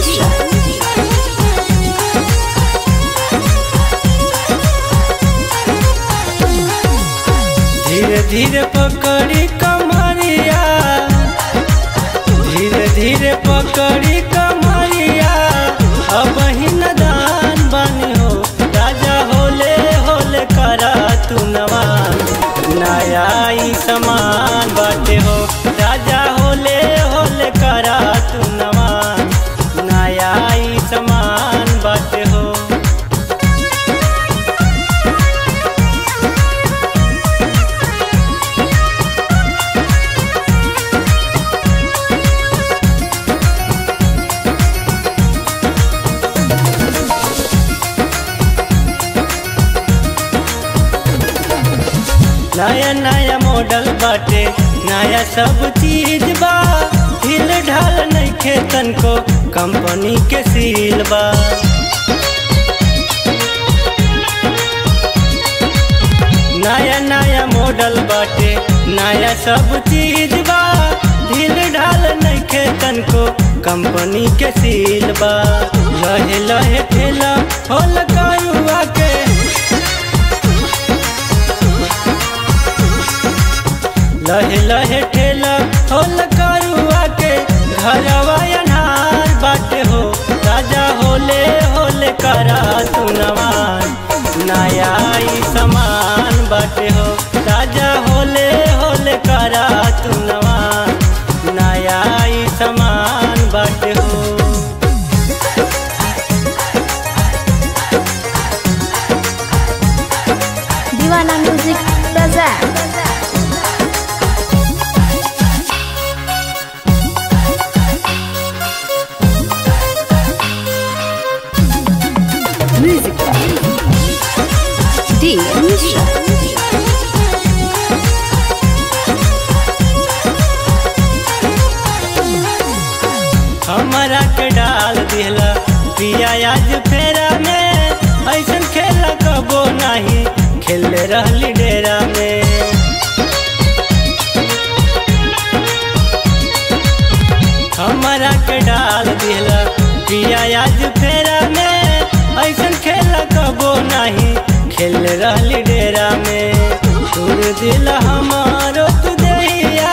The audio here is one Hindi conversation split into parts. धीरे धीरे पकड़ी कमरिया, धीरे धीरे पकड़ी कमरिया, अब ही नदान बनी हो राजा, होले होले करा तू नवान, नया ही समान बाटे हो राजा, होले होले करा तू नवान, नया ही समान बाटे हो। नया नया मॉडल बाटे, नया सब चीज बा, हिल ढाल नहीं खेतन को कंपनी के सील बा। नया नया मॉडल बाटे, नया सब चीज बा, हिल ढाल नहीं खेतन को कंपनी के सील बा। लहे लहे ठेला हो लगायुआ के, लहे लहे ठेला होल करुआ के, घरवा अनार बाटे हो राजा, होले होले करा तू नवान, नया ही समान बाटे हो राजा, होले होले करा तू नवान, नया ही समान बाटे हो। दीवाना म्यूजिक प्रेजेंट। हमारा के डाल दिहला पिया आज फेरा में, ऐसन खेला कबो नहीं खेल रहली डेरा में। हमारा के डाल दिहला पिया आज फेरा में, ऐसन खेला कबो नहीं खेल रहली डेरा में। सुन दिला हमारो तू दहिया,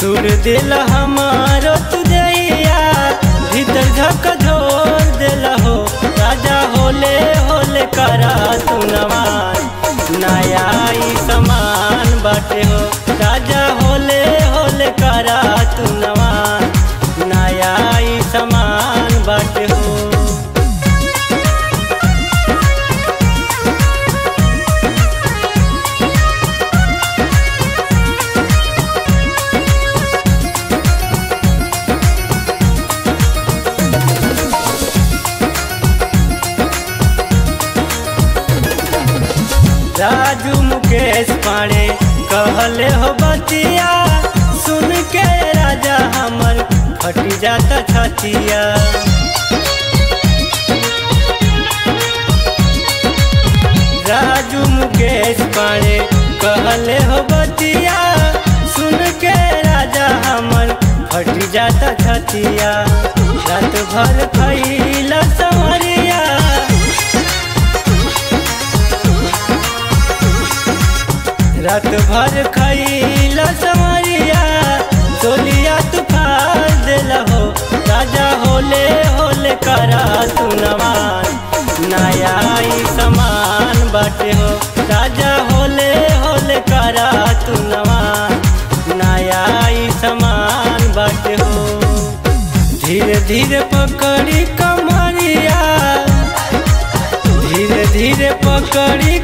सुन दिला हमारो तू दहिया, भीतर झक झोर दिला हो राजा, होले होले करा तू नवान, नया ही समान बाटे हो राजा, होले होले करा तू नवान, नया ही समान बाटे हो। राजू मुकेश पांडे कहले हो बतिया, सुन के राजा हमर फटी जाता छतिया। राजू मुकेश पांडे कहले हो बतिया, सुन के राजा हमर फटी जाता छतिया। रात भर खइला संवरिया, रात भर खइला संवरिया, तोलिया तू फाड़ देला हो राजा, होले होले करा तू नवान, नया ही समान बाटे हो राजा, होले होले करा तू नवान, नया ही समान बाटे हो। धीरे धीरे पकड़ी कमरिया, धीरे धीरे पकड़ी